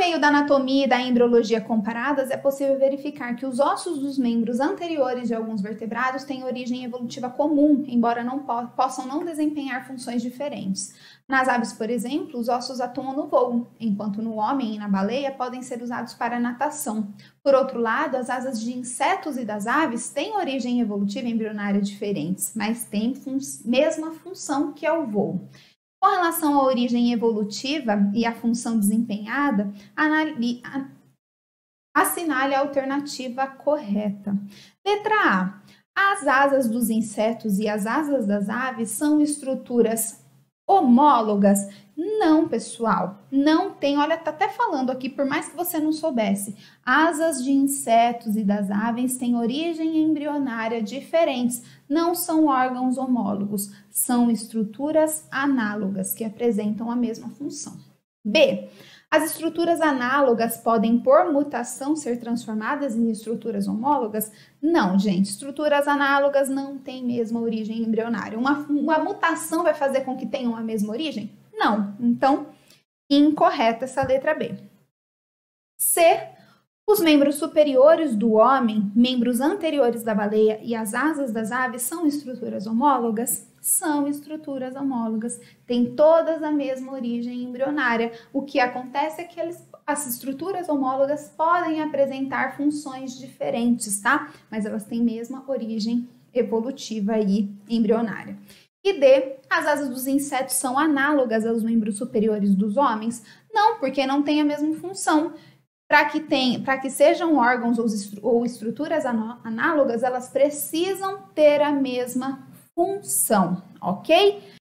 meio da anatomia e da embriologia comparadas, é possível verificar que os ossos dos membros anteriores de alguns vertebrados têm origem evolutiva comum, embora não possam não desempenhar funções diferentes. Nas aves, por exemplo, os ossos atuam no voo, enquanto no homem e na baleia podem ser usados para natação. Por outro lado, as asas de insetos e das aves têm origem evolutiva e embrionária diferentes, mas têm mesma função que é o voo. Com relação à origem evolutiva e à função desempenhada, assinale a alternativa correta. Letra A. As asas dos insetos e as asas das aves são estruturas homólogas? Não, pessoal, não tem. Olha, tá até falando aqui, por mais que você não soubesse. Asas de insetos e das aves têm origem embrionária diferentes, não são órgãos homólogos, são estruturas análogas que apresentam a mesma função. B. As estruturas análogas podem, por mutação, ser transformadas em estruturas homólogas? Não, gente, estruturas análogas não têm mesma origem embrionária. Uma mutação vai fazer com que tenham a mesma origem? Não, então, incorreta essa letra B. C. Os membros superiores do homem, membros anteriores da baleia e as asas das aves são estruturas homólogas? São estruturas homólogas, têm todas a mesma origem embrionária. O que acontece é que as estruturas homólogas podem apresentar funções diferentes, tá? Mas elas têm mesma origem evolutiva e embrionária. E D, as asas dos insetos são análogas aos membros superiores dos homens? Não, porque não tem a mesma função. Para que sejam órgãos ou estruturas análogas, elas precisam ter a mesma função, ok?